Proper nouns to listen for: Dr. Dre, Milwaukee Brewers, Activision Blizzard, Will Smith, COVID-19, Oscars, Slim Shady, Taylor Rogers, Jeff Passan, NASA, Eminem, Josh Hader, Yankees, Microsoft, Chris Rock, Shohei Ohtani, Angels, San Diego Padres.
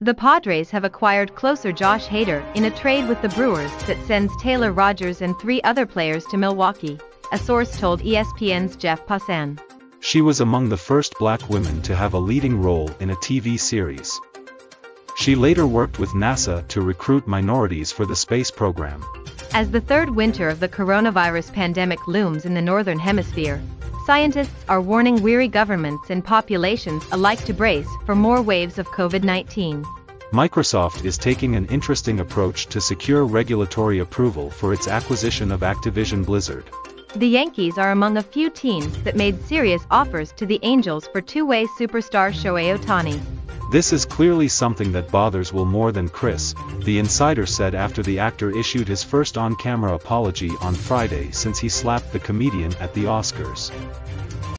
The Padres have acquired closer Josh Hader in a trade with the Brewers that sends Taylor Rogers and 3 other players to Milwaukee, a source told ESPN's Jeff Passan. She was among the first black women to have a leading role in a TV series. She later worked with NASA to recruit minorities for the space program. As the third winter of the coronavirus pandemic looms in the Northern Hemisphere, scientists are warning weary governments and populations alike to brace for more waves of COVID-19. Microsoft is taking an interesting approach to secure regulatory approval for its acquisition of Activision Blizzard. The Yankees are among a few teams that made serious offers to the Angels for two-way superstar Shohei Ohtani. This is clearly something that bothers Will more than Chris, the insider said after the actor issued his first on-camera apology on Friday since he slapped the comedian at the Oscars.